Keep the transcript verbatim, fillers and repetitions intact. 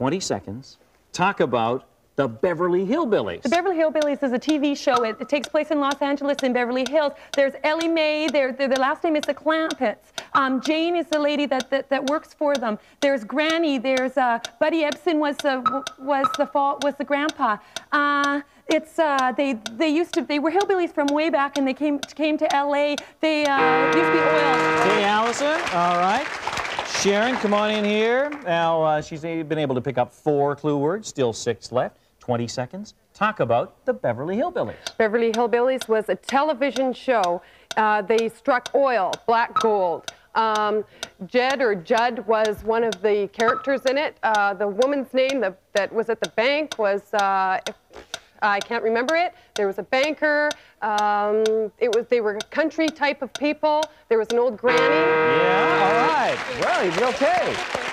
twenty seconds, talk about The Beverly Hillbillies. The Beverly Hillbillies is a T V show. It, it takes place in Los Angeles in Beverly Hills. There's Ellie Mae. Their the last name is the Clampets. Um, Jane is the lady that, that that works for them. There's Granny. There's uh, Buddy Ebsen was the was the fall, was the grandpa. Uh, it's uh, they they used to they were hillbillies from way back, and they came came to L A. They uh, used to be oil. Hey, Allison. All right. Sharon, come on in here. Now uh, she's been able to pick up four clue words. Still six left. twenty seconds. Talk about The Beverly Hillbillies. Beverly Hillbillies was a television show. Uh, they struck oil, black gold. Um, Jed or Judd was one of the characters in it. Uh, the woman's name that, that was at the bank was, uh, I can't remember it. There was a banker. Um, it was, they were country type of people. There was an old granny. Yeah, all right. Well, he's okay.